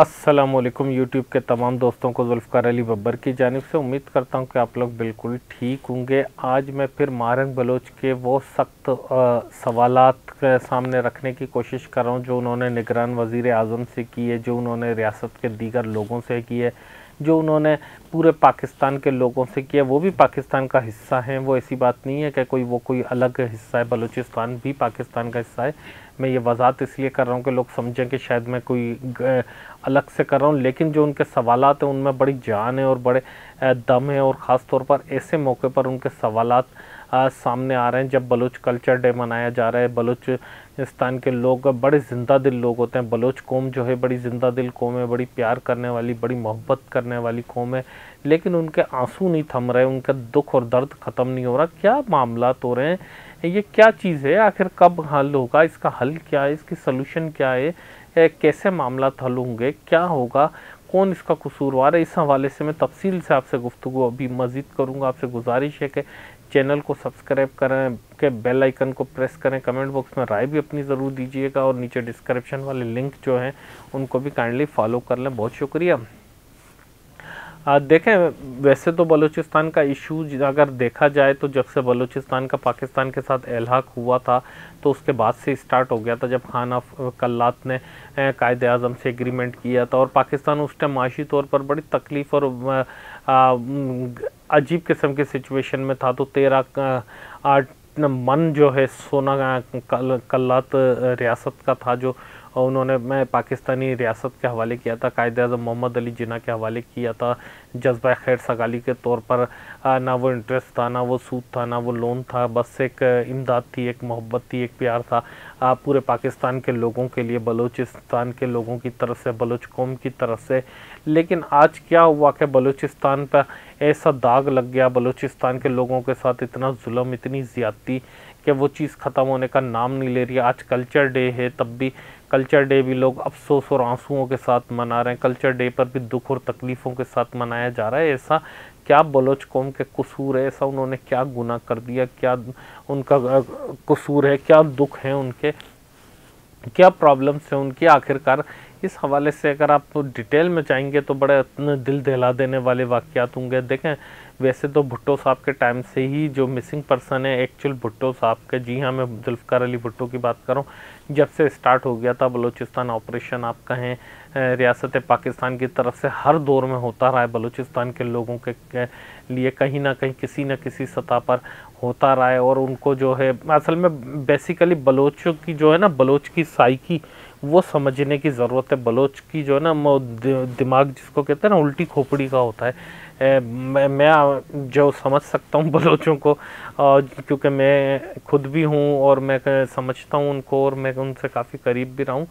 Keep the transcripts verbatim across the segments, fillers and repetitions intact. अस्सलामुअलैकुम यूट्यूब के तमाम दोस्तों को ज़ुल्फ़िकार अली बब्बर की जानिब से उम्मीद करता हूं कि आप लोग बिल्कुल ठीक होंगे। आज मैं फिर मारन बलोच के वो सख्त सवालात सामने रखने की कोशिश कर रहा हूं जो उन्होंने निगरान वज़ीर आज़म से किए, जो उन्होंने रियासत के दीगर लोगों से किए, जो उन्होंने पूरे पाकिस्तान के लोगों से किया। वो भी पाकिस्तान का हिस्सा हैं, वो ऐसी बात नहीं है कि कोई वो कोई अलग हिस्सा है, बलूचिस्तान भी पाकिस्तान का हिस्सा है। मैं ये वजाहत इसलिए कर रहा हूँ कि लोग समझें कि शायद मैं कोई अलग से कर रहा हूँ, लेकिन जो उनके सवालात हैं उनमें बड़ी जान है और बड़े दम है, और ख़ास तौर पर ऐसे मौके पर उनके सवालात आ, सामने आ रहे हैं। जब बलूच कल्चर डे मनाया जा रहा है, बलूचिस्तान के लोग बड़े ज़िंदा दिल लोग होते हैं। बलूच कौम जो है बड़ी ज़िंदा दिल कौम है, बड़ी प्यार करने वाली, बड़ी मोहब्बत करने वाली कौम है, लेकिन उनके आंसू नहीं थम रहे, उनका दुख और दर्द ख़त्म नहीं हो रहा। क्या मामला हो रहे हैं, ये क्या चीज़ है, आखिर कब हल होगा, इसका हल क्या है, इसकी सलूशन क्या है, कैसे मामला हल होंगे, क्या होगा, कौन इसका कसूरवार है। इस हवाले से मैं तफसील से आपसे गुफ्तगू अभी मज़ीद करूँगा। आपसे गुजारिश है कि चैनल को सब्सक्राइब करें, के बेल आइकन को प्रेस करें, कमेंट बॉक्स में राय भी अपनी ज़रूर दीजिएगा, और नीचे डिस्क्रिप्शन वाले लिंक जो हैं उनको भी काइंडली फॉलो कर लें। बहुत शुक्रिया। आ, देखें, वैसे तो बलूचिस्तान का इशू अगर देखा जाए तो जब से बलूचिस्तान का पाकिस्तान के साथ एलहाक हुआ था तो उसके बाद से स्टार्ट हो गया था, जब खान ऑफ कल्लात ने कायदे आज़म से एग्रीमेंट किया था, और पाकिस्तान उस टाइम माशी तौर पर बड़ी तकलीफ़ और आ, आ, अजीब किस्म के सिचुएशन में था। तो तेरह मन जो है सोना कल, कल्लात रियासत का था, जो उन्होंने मैं पाकिस्तानी रियासत के हवाले किया था, कायदे मोहम्मद अली जिना के हवाले किया था। जज्बा खैर सगाली के तौर पर ना वो इंटरेस्ट था, ना वो सूद था, ना वो लोन था, बस एक इमदाद थी, एक मोहब्बत थी, एक प्यार था पूरे पाकिस्तान के लोगों के लिए, बलूचिस्तान के लोगों की तरफ से, बलूच कौम की तरफ से। लेकिन आज क्या हुआ कि बलूचिस्तान पर ऐसा दाग लग गया, बलूचिस्तान के लोगों के साथ इतना जुल्म, इतनी ज़्यादती कि वो चीज़ ख़त्म होने का नाम नहीं ले रही है। आज कल्चर डे है, तब भी कल्चर डे भी लोग अफसोस और आंसुओं के साथ मना रहे हैं, कल्चर डे पर भी दुख और तकलीफ़ों के साथ मनाया जा रहा है। ऐसा क्या बलोच कौम के कसूर है, ऐसा उन्होंने क्या गुनाह कर दिया, क्या उनका कसूर है, क्या दुख है उनके, क्या प्रॉब्लम्स हैं उनकी आखिरकार। इस हवाले से अगर आप तो डिटेल में जाएंगे तो बड़े दिल दहला देने वाले वाक़यात होंगे। देखें, वैसे तो भुट्टो साहब के टाइम से ही जो मिसिंग पर्सन है एक्चुअल भुट्टो साहब के, जी हाँ मैं ज़ुल्फ़िकार अली भुट्टो की बात कर रहा हूँ, जब से स्टार्ट हो गया था बलूचिस्तान ऑपरेशन, आप कहें रियासत पाकिस्तान की तरफ से हर दौर में होता रहा है, बलूचिस्तान के लोगों के, के लिए कहीं ना कहीं किसी न किसी सतह पर होता रहा है। और उनको जो है असल में बेसिकली बलोचों की जो है ना, बलोच की साइकी वो समझने की ज़रूरत है। बलोच की जो है ना दिमाग जिसको कहते हैं ना उल्टी खोपड़ी का होता है। ए, मैं, मैं जो समझ सकता हूँ बलोचों को, क्योंकि मैं खुद भी हूँ और मैं समझता हूँ उनको, और मैं उनसे काफ़ी करीब भी रहा हूँ।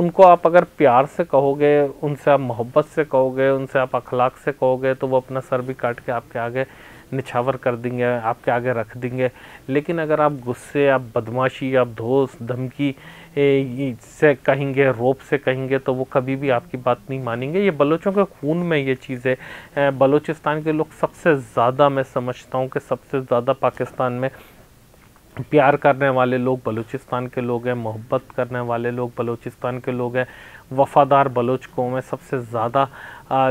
उनको आप अगर प्यार से कहोगे, उनसे आप मोहब्बत से कहोगे, उनसे आप अखलाक से कहोगे, तो वो अपना सर भी काट के आपके आगे निछावर कर देंगे, आपके आगे रख देंगे। लेकिन अगर आप गुस्से, आप बदमाशी, आप धोस धमकी से कहेंगे, रोप से कहेंगे, तो वो कभी भी आपकी बात नहीं मानेंगे। ये बलोचों के खून में ये चीज़ है। बलूचिस्तान के लोग सबसे ज़्यादा, मैं समझता हूँ कि सबसे ज़्यादा पाकिस्तान में प्यार करने वाले लोग बलूचिस्तान के लोग हैं, मोहब्बत करने वाले लोग बलूचिस्तान के लोग हैं, वफ़ादार बलोच कौम है सबसे ज़्यादा,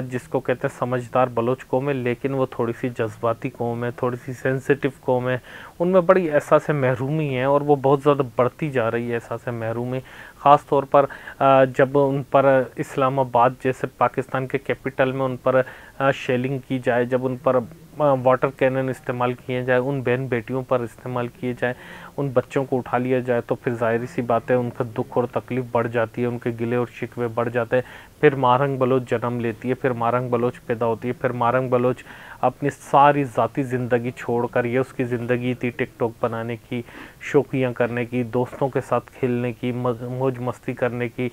जिसको कहते हैं समझदार बलोच कौम है। लेकिन वो थोड़ी सी जज्बाती कौम है, थोड़ी सी सेंसिटिव कौम है, उनमें बड़ी एहसास महरूमी है, और वो बहुत ज़्यादा बढ़ती जा रही है एहसास महरूमी। ख़ास तौर पर जब उन पर इस्लामाबाद जैसे पाकिस्तान के कैपिटल में उन पर शेलिंग की जाए, जब उन पर वाटर कैनन इस्तेमाल किए जाए, उन बहन बेटियों पर इस्तेमाल किए जाए, उन बच्चों को उठा लिया जाए, तो फिर ज़ाहिर सी बात है उनका दुख और तकलीफ़ बढ़ जाती है, उनके गिले और शिकवे बढ़ जाते हैं। फिर मारंग बलोच जन्म लेती है, फिर मारंग बलोच पैदा होती है, फिर मारंग बलोच अपनी सारी ज़ाती ज़िंदगी छोड़कर, ये उसकी ज़िंदगी थी टिकटॉक बनाने की, शौकियाँ करने की, दोस्तों के साथ खेलने की, मौज मस्ती करने की,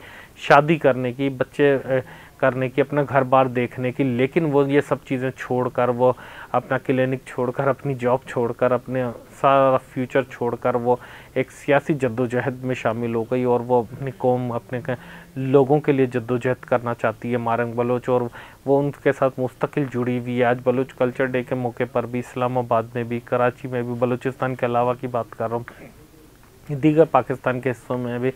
शादी करने की, बच्चे करने की, अपना घर बार देखने की। लेकिन वो ये सब चीज़ें छोड़कर, वो अपना क्लिनिक छोड़कर, अपनी जॉब छोड़कर, अपने सारा फ्यूचर छोड़कर, वो एक सियासी जद्दोजहद में शामिल हो गई, और वो अपनी कौम, अपने लोगों के लिए जद्दोजहद करना चाहती है मारंग बलोच, और वो उनके साथ मुस्तकिल जुड़ी हुई है। आज बलोच कल्चर डे के मौके पर भी इस्लामाबाद में भी, कराची में भी, बलूचिस्तान के अलावा की बात कर रहा हूँ, दीगर पाकिस्तान के हिस्सों में भी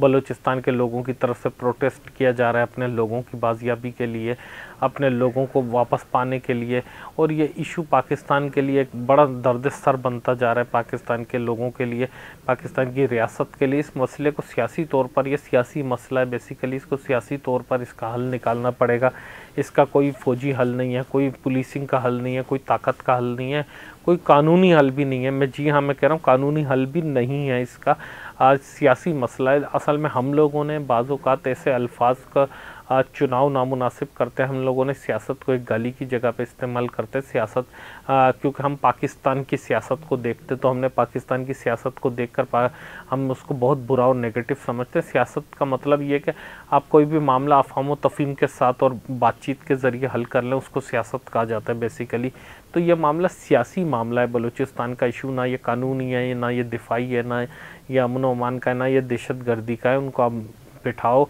बलूचिस्तान के लोगों की तरफ से प्रोटेस्ट किया जा रहा है अपने लोगों की बाजियाबी के लिए, अपने लोगों को वापस पाने के लिए। और ये इशू पाकिस्तान के लिए एक बड़ा दर्द सर बनता जा रहा है, पाकिस्तान के लोगों के लिए, पाकिस्तान की रियासत के लिए। इस मसले को सियासी तौर पर, ये सियासी मसला है बेसिकली, इसको सियासी तौर पर इसका हल निकालना पड़ेगा। इसका कोई फ़ौजी हल नहीं है, कोई पुलिसिंग का हल नहीं है, कोई ताकत का हल नहीं है, कोई कानूनी हल भी नहीं है। मैं जी हाँ मैं कह रहा हूँ कानूनी हल भी नहीं है इसका। आज सियासी मसला है असल में। हम लोगों ने बाज़ात ऐसे अल्फाज का आज चुनाव नामुनासिब करते हैं, हम लोगों ने सियासत को एक गाली की जगह पे इस्तेमाल करते हैं। सियासत क्योंकि हम पाकिस्तान की सियासत को देखते तो हमने पाकिस्तान की सियासत को देखकर हम उसको बहुत बुरा और नेगेटिव समझते हैं। सियासत का मतलब ये कि आप कोई भी मामला अफहम तफहीम के साथ और बातचीत के ज़रिए हल कर लें, उसको सियासत कहा जाता है बेसिकली। तो यह मामला सियासी मामला है बलूचिस्तान का इशू, ना ये कानूनी है, ना ये दिफाई है, ना ये अमन अमान का है, ना ये दहशत गर्दी का है। उनको आप बिठाओ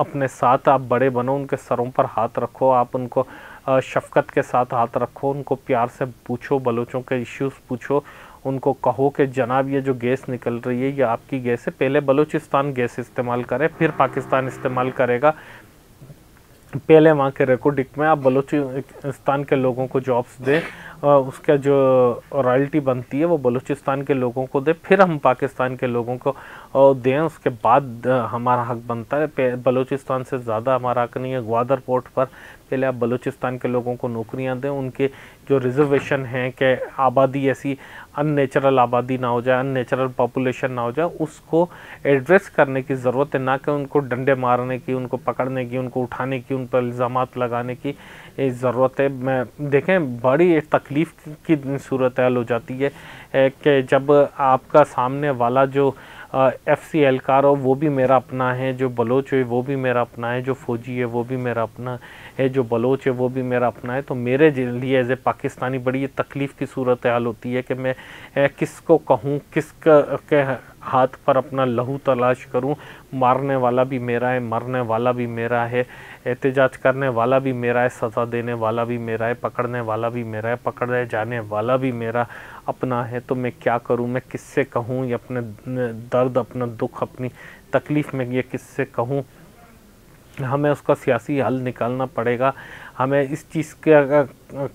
अपने साथ, आप बड़े बनो, उनके सरों पर हाथ रखो, आप उनको शफ़क़त के साथ हाथ रखो, उनको प्यार से पूछो, बलोचों के इश्यूज़ पूछो, उनको कहो कि जनाब ये जो गैस निकल रही है ये आपकी गैस है, पहले बलूचिस्तान गैस इस्तेमाल करे फिर पाकिस्तान इस्तेमाल करेगा। पहले वहाँ के रेकोडिक में आप बलूचिस्तान के लोगों को जॉब्स दें, उसका जो रॉयल्टी बनती है वो बलूचिस्तान के लोगों को दे, फिर हम पाकिस्तान के लोगों को दें, उसके बाद हमारा हक बनता है। बलूचिस्तान से ज़्यादा हमारा हक नहीं है। ग्वादर पोर्ट पर पहले आप बलूचिस्तान के लोगों को नौकरियां दें, उनके जो रिजर्वेशन हैं कि आबादी ऐसी अननेचुरल आबादी ना हो जाए, अननेचुरल पॉपुलेशन ना हो जाए, उसको एड्रेस करने की ज़रूरत है, ना कि उनको डंडे मारने की, उनको पकड़ने की, उनको उठाने की, उन पर इल्ज़ामात लगाने की ज़रूरत है। मैं देखें बड़ी तकलीफ़ की सूरत हाल हो जाती है कि जब आपका सामने वाला जो एफ सी एहलकार हो वो भी मेरा अपना है, जो बलोच है वो भी मेरा अपना है, जो फ़ौजी है वो भी मेरा अपना है, जो बलोच है वो भी मेरा अपना है। तो मेरे लिए एज ए पाकिस्तानी बड़ी तकलीफ़ की सूरत हाल होती है कि मैं किसको कहूँ, किसका के हाथ पर अपना लहू तलाश करूं। मारने वाला भी मेरा है, मरने वाला भी मेरा है, एहतजाज करने वाला भी मेरा है, सज़ा देने वाला भी मेरा है, पकड़ने वाला भी मेरा है, पकड़े जाने वाला भी मेरा अपना है। तो मैं क्या करूं, मैं किससे कहूं ये अपने दर्द, अपना दुख, अपनी तकलीफ़ में ये किससे कहूं? हमें उसका सियासी हल निकालना पड़ेगा। हमें इस चीज़ का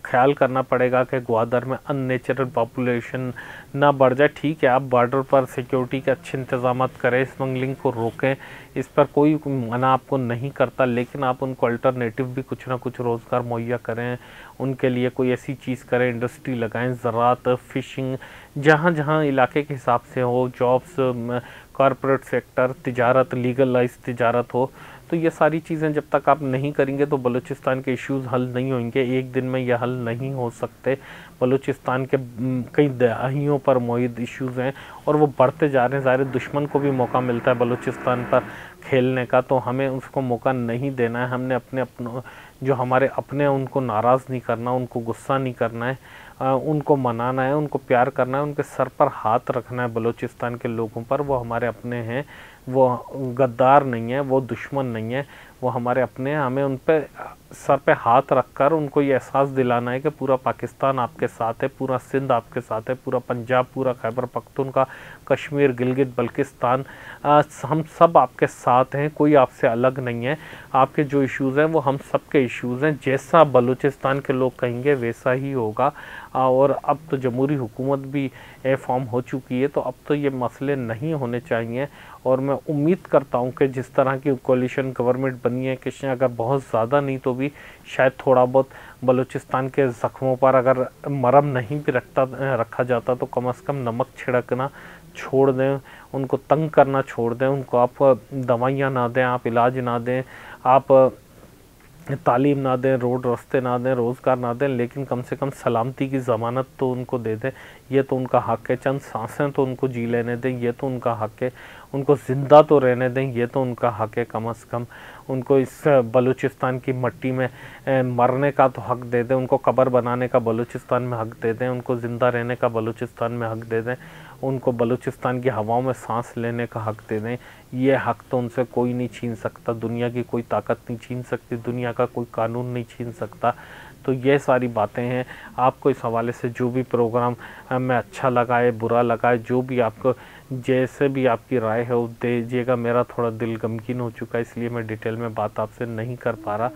ख्याल करना पड़ेगा कि ग्वादर में अननेचुरल पॉपुलेशन ना बढ़ जाए। ठीक है, आप बॉर्डर पर सिक्योरिटी के अच्छे इंतजाम करें, स्मगलिंग को रोकें, इस पर कोई मना आपको नहीं करता, लेकिन आप उनको अल्टरनेटिव भी कुछ ना कुछ रोज़गार मुहैया करें, उनके लिए कोई ऐसी चीज़ करें, इंडस्ट्री लगाएँ, ज़रात, फ़िशिंग, जहाँ जहाँ इलाके के हिसाब से हो, जॉब्स, कॉरपोरेट सेक्टर, तिजारत, लीगलाइज तिजारत हो। तो ये सारी चीज़ें जब तक आप नहीं करेंगे तो बलूचिस्तान के इश्यूज़ हल नहीं होंगे। एक दिन में ये हल नहीं हो सकते। बलूचिस्तान के कई दहाइयों पर मोहित इश्यूज़ हैं और वो बढ़ते जा रहे हैं। ज़ाहिर दुश्मन को भी मौका मिलता है बलूचिस्तान पर खेलने का, तो हमें उसको मौका नहीं देना है। हमने अपने अपनों जो हमारे अपने हैं उनको नाराज़ नहीं करना, उनको गुस्सा नहीं करना है, आ, उनको मनाना है, उनको प्यार करना है, उनके सर पर हाथ रखना है। बलूचिस्तान के लोगों पर, वो हमारे अपने हैं, वो गद्दार नहीं है, वो दुश्मन नहीं है, वो हमारे अपने हैं। हमें उन पर सर पे हाथ रखकर उनको ये एहसास दिलाना है कि पूरा पाकिस्तान आपके साथ है, पूरा सिंध आपके साथ है, पूरा पंजाब, पूरा खैबर पख्तूनख्वा, कश्मीर, गिलगित बल्तिस्तान, हम सब आपके साथ हैं, कोई आपसे अलग नहीं है। आपके जो इश्यूज़ हैं वो हम सब के इश्यूज़ हैं। जैसा बलूचिस्तान के लोग कहेंगे वैसा ही होगा। और अब तो जमहूरी हुकूमत भी फॉर्म हो चुकी है, तो अब तो ये मसले नहीं होने चाहिए। और मैं उम्मीद करता हूँ कि जिस तरह की कोलिशन गवर्नमेंट बनी है, किसी अगर बहुत ज़्यादा नहीं तो भी शायद थोड़ा बहुत बलूचिस्तान के ज़ख्मों पर अगर मरहम नहीं भी रखता रखा जाता तो कम से कम नमक छिड़कना छोड़ दें, उनको तंग करना छोड़ दें, उनको आप दवाइयाँ ना दें, आप इलाज ना दें, आप तालीम ना दें, रोड रास्ते ना दें, रोज़गार ना दें, लेकिन कम से कम सलामती की ज़मानत तो उनको दे दें। ये तो उनका हक़ है। चंद सांसें तो उनको जी लेने दें, ये तो उनका हक़ है। उनको ज़िंदा तो रहने दें, ये तो उनका हक़ है। कम से कम उनको इस बलूचिस्तान की मट्टी में मरने का तो हक़ दे दें, उनको कब्र बनाने का बलूचिस्तान में हक़ दे दें, उनको ज़िंदा रहने का बलूचिस्तान में हक़ दे दें, उनको बलूचिस्तान की हवाओं में सांस लेने का हक़ दे दें। ये हक़ तो उनसे कोई नहीं छीन सकता, दुनिया की कोई ताकत नहीं छीन सकती, दुनिया का कोई कानून नहीं छीन सकता। तो ये सारी बातें हैं। आपको इस हवाले से जो भी प्रोग्राम में अच्छा लगा है, बुरा लगा है, जो भी आपको जैसे भी आपकी राय है वो दीजिएगा। मेरा थोड़ा दिल गमगीन हो चुका है, इसलिए मैं डिटेल में बात आपसे नहीं कर पा रहा।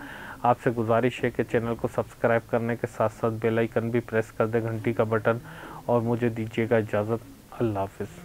आपसे गुजारिश है कि चैनल को सब्सक्राइब करने के साथ साथ बेल आइकन भी प्रेस कर दें, घंटी का बटन, और मुझे दीजिएगा इजाज़त। अल्लाह हाफिज़।